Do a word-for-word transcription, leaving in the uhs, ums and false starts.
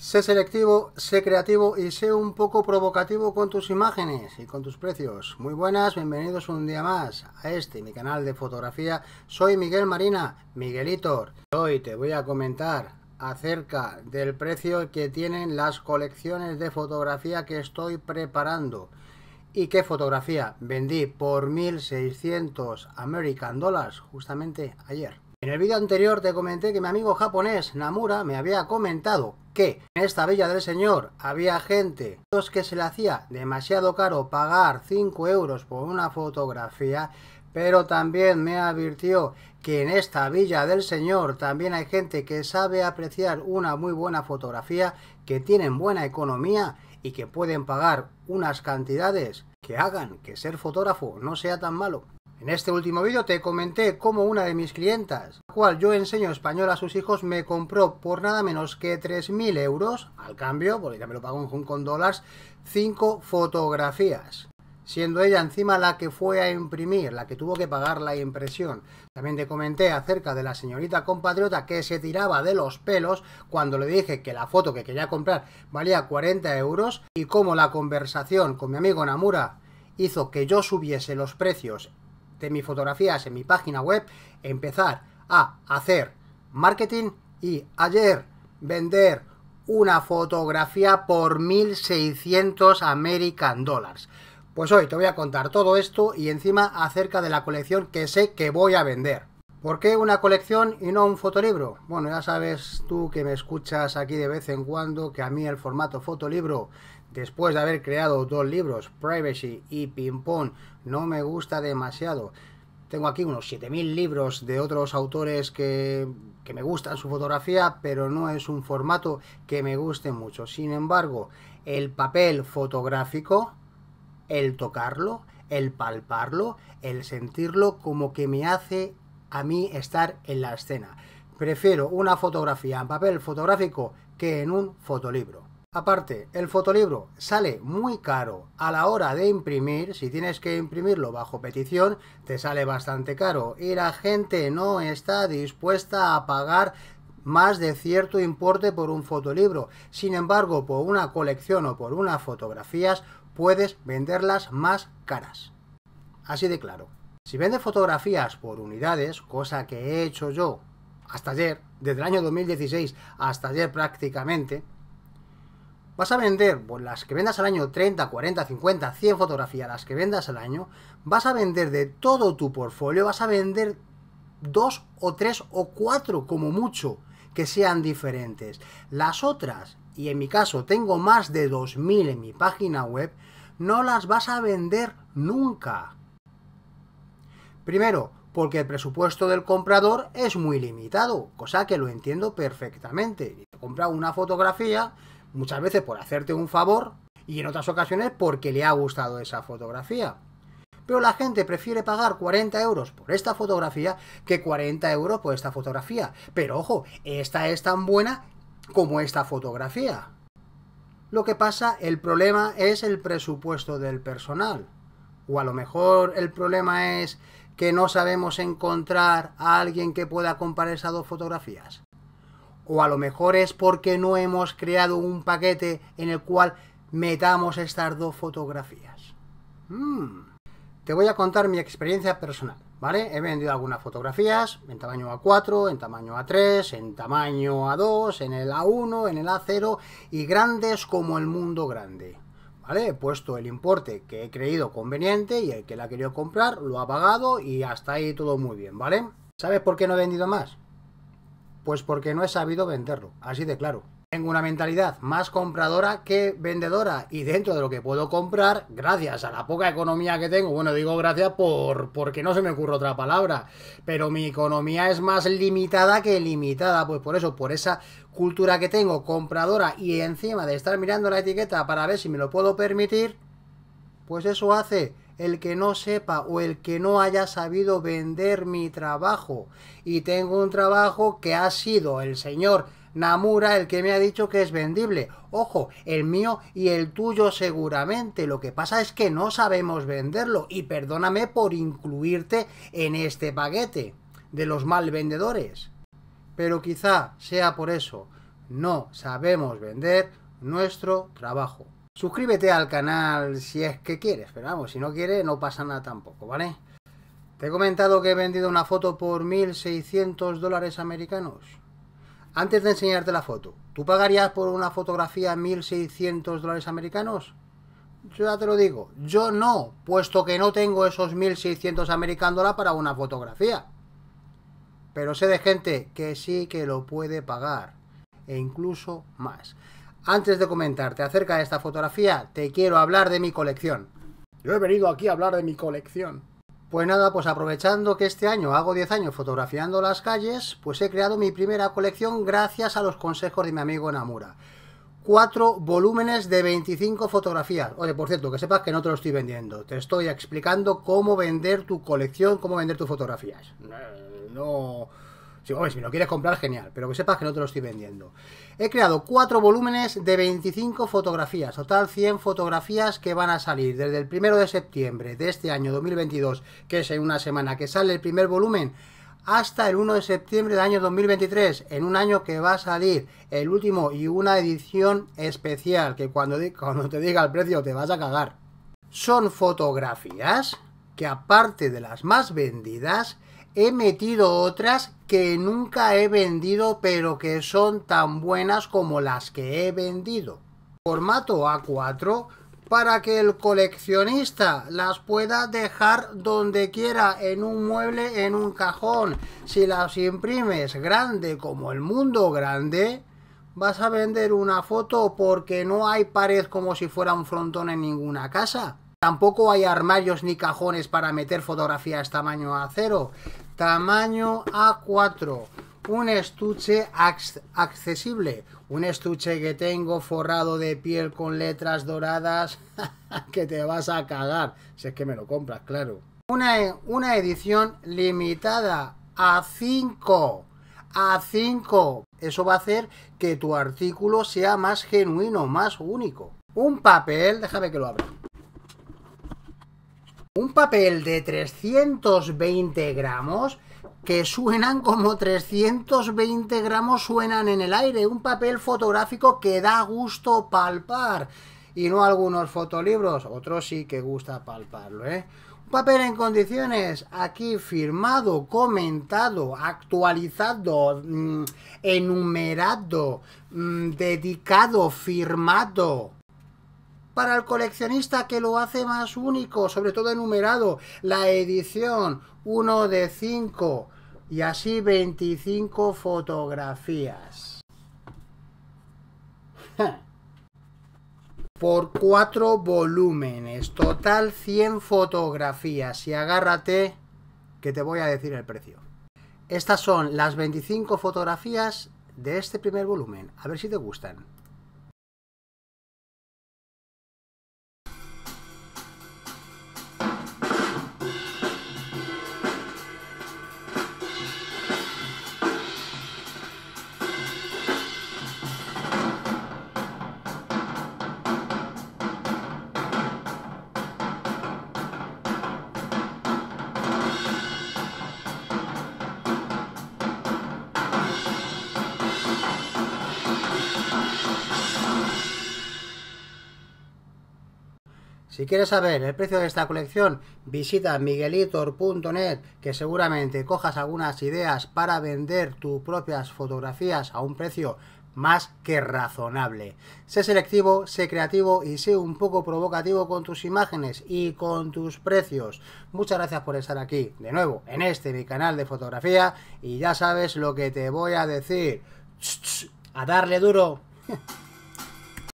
Sé selectivo, sé creativo y sé un poco provocativo con tus imágenes y con tus precios. Muy buenas, bienvenidos un día más a este, mi canal de fotografía. Soy Miguel Marina, Miguelitor. Hoy te voy a comentar acerca del precio que tienen las colecciones de fotografía que estoy preparando. Y qué fotografía vendí por mil seiscientos American Dollars justamente ayer. En el vídeo anterior te comenté que mi amigo japonés Namura me había comentado que en esta villa del señor había gente a los que se le hacía demasiado caro pagar cinco euros por una fotografía, pero también me advirtió que en esta villa del señor también hay gente que sabe apreciar una muy buena fotografía, que tienen buena economía y que pueden pagar unas cantidades que hagan que ser fotógrafo no sea tan malo. En este último vídeo te comenté cómo una de mis clientas, la cual yo enseño español a sus hijos, me compró por nada menos que tres mil euros, al cambio, porque ya me lo pagó en Hong Kong dólares, cinco fotografías. Siendo ella encima la que fue a imprimir, la que tuvo que pagar la impresión. También te comenté acerca de la señorita compatriota que se tiraba de los pelos cuando le dije que la foto que quería comprar valía cuarenta euros y cómo la conversación con mi amigo Namura hizo que yo subiese los precios de mis fotografías en mi página web, empezar a hacer marketing y ayer vender una fotografía por mil seiscientos American Dollars. Pues hoy te voy a contar todo esto y encima acerca de la colección que sé que voy a vender. ¿Por qué una colección y no un fotolibro? Bueno, ya sabes tú que me escuchas aquí de vez en cuando que a mí el formato fotolibro, después de haber creado dos libros, Privacy y Ping Pong, no me gusta demasiado. Tengo aquí unos siete mil libros de otros autores que, que me gustan su fotografía, pero no es un formato que me guste mucho. Sin embargo, el papel fotográfico, el tocarlo, el palparlo, el sentirlo, como que me hace a mí estar en la escena. Prefiero una fotografía en papel fotográfico que en un fotolibro. Aparte, el fotolibro sale muy caro a la hora de imprimir. Si tienes que imprimirlo bajo petición, te sale bastante caro y la gente no está dispuesta a pagar más de cierto importe por un fotolibro. Sin embargo, por una colección o por unas fotografías puedes venderlas más caras. Así de claro. Si vendes fotografías por unidades, cosa que he hecho yo hasta ayer, desde el año dos mil dieciséis hasta ayer prácticamente, vas a vender, pues las que vendas al año treinta, cuarenta, cincuenta, cien fotografías, las que vendas al año, vas a vender de todo tu portfolio, vas a vender dos o tres o cuatro como mucho que sean diferentes. Las otras, y en mi caso tengo más de dos mil en mi página web, no las vas a vender nunca. Primero, porque el presupuesto del comprador es muy limitado, cosa que lo entiendo perfectamente. Te compra una fotografía, muchas veces por hacerte un favor, y en otras ocasiones porque le ha gustado esa fotografía. Pero la gente prefiere pagar cuarenta euros por esta fotografía que cuarenta euros por esta fotografía. Pero ojo, esta es tan buena como esta fotografía. Lo que pasa, el problema es el presupuesto del personal. O a lo mejor el problema es que no sabemos encontrar a alguien que pueda comparar esas dos fotografías. O a lo mejor es porque no hemos creado un paquete en el cual metamos estas dos fotografías. Mm. Te voy a contar mi experiencia personal, ¿vale? He vendido algunas fotografías en tamaño A cuatro, en tamaño A tres, en tamaño A dos, en el A uno, en el A cero y grandes como el mundo grande. ¿Vale? He puesto el importe que he creído conveniente y el que la ha querido comprar lo ha pagado y hasta ahí todo muy bien, ¿vale? ¿Sabes por qué no he vendido más? Pues porque no he sabido venderlo, así de claro. Tengo una mentalidad más compradora que vendedora y dentro de lo que puedo comprar, gracias a la poca economía que tengo, bueno, digo gracias por porque no se me ocurre otra palabra, pero mi economía es más limitada que limitada, pues por eso, por esa cultura que tengo, compradora, y encima de estar mirando la etiqueta para ver si me lo puedo permitir, pues eso hace el que no sepa o el que no haya sabido vender mi trabajo. Y tengo un trabajo que ha sido el señor Namura el que me ha dicho que es vendible. Ojo, el mío y el tuyo seguramente. Lo que pasa es que no sabemos venderlo y perdóname por incluirte en este paquete de los mal vendedores. Pero quizá sea por eso. no sabemos vender nuestro trabajo. Suscríbete al canal si es que quieres, pero vamos, si no quieres no pasa nada tampoco, ¿vale? Te he comentado que he vendido una foto por mil seiscientos dólares americanos. Antes de enseñarte la foto, ¿tú pagarías por una fotografía mil seiscientos dólares americanos? Yo ya te lo digo, yo no, puesto que no tengo esos mil seiscientos americanos para una fotografía. Pero sé de gente que sí que lo puede pagar, e incluso más. Antes de comentarte acerca de esta fotografía, te quiero hablar de mi colección. Yo he venido aquí a hablar de mi colección. Pues nada, pues aprovechando que este año hago diez años fotografiando las calles, pues he creado mi primera colección gracias a los consejos de mi amigo Namura. Cuatro volúmenes de veinticinco fotografías. Oye, por cierto, que sepas que no te lo estoy vendiendo. Te estoy explicando cómo vender tu colección, cómo vender tus fotografías. No... Si, hombre, si lo quieres comprar, genial, pero que sepas que no te lo estoy vendiendo. He creado cuatro volúmenes de veinticinco fotografías, total cien fotografías que van a salir desde el primero de septiembre de este año dos mil veintidós, que es en una semana que sale el primer volumen, hasta el uno de septiembre del año dos mil veintitrés, en un año que va a salir el último y una edición especial, que cuando, cuando te diga el precio te vas a cagar. Son fotografías que, aparte de las más vendidas, he metido otras que nunca he vendido, pero que son tan buenas como las que he vendido. Formato A cuatro, para que el coleccionista las pueda dejar donde quiera, en un mueble, en un cajón. Si las imprimes grande como el mundo grande, vas a vender una foto porque no hay pared como si fuera un frontón en ninguna casa. Tampoco hay armarios ni cajones para meter fotografías tamaño A cero. Tamaño A cuatro. Un estuche accesible. Un estuche que tengo forrado de piel con letras doradas que te vas a cagar. Si es que me lo compras, claro. Una, una edición limitada a cinco. A cinco. Eso va a hacer que tu artículo sea más genuino, más único. Un papel, déjame que lo abra. Un papel de trescientos veinte gramos que suenan como trescientos veinte gramos suenan en el aire. Un papel fotográfico que da gusto palpar. Y no algunos fotolibros, otros sí que gusta palparlo, ¿eh? Un papel en condiciones, aquí firmado, comentado, actualizado, mmm, enumerado, mmm, dedicado, firmado. Para el coleccionista que lo hace más único, sobre todo enumerado, la edición uno de cinco y así veinticinco fotografías. Por cuatro volúmenes, total cien fotografías y agárrate que te voy a decir el precio. Estas son las veinticinco fotografías de este primer volumen, a ver si te gustan. Si quieres saber el precio de esta colección, visita miguelitor punto net, que seguramente cojas algunas ideas para vender tus propias fotografías a un precio más que razonable. Sé selectivo, sé creativo y sé un poco provocativo con tus imágenes y con tus precios. Muchas gracias por estar aquí, de nuevo, en este mi canal de fotografía, y ya sabes lo que te voy a decir. ¡A darle duro!